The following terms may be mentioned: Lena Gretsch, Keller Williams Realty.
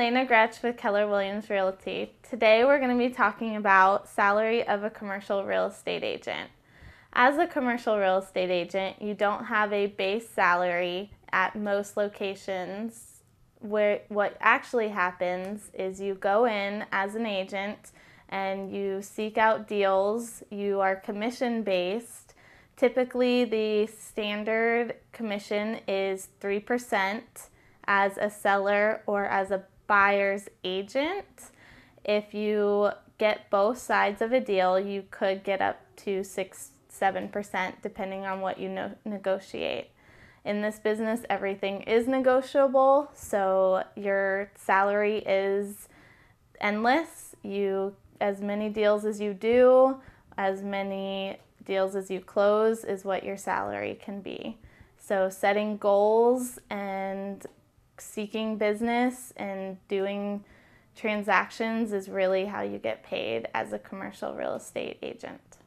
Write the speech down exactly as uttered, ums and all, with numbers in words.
Lena Gretsch with Keller Williams Realty. Today we're going to be talking about salary of a commercial real estate agent. As a commercial real estate agent, you don't have a base salary at most locations. Where what actually happens is you go in as an agent and you seek out deals. You are commission-based. Typically the standard commission is three percent. As a seller or as a buyer's agent. If you get both sides of a deal, you could get up to six, seven percent depending on what you no- negotiate. In this business, everything is negotiable, so your salary is endless. You, as many deals as you do, as many deals as you close is what your salary can be. So setting goals and seeking business and doing transactions is really how you get paid as a commercial real estate agent.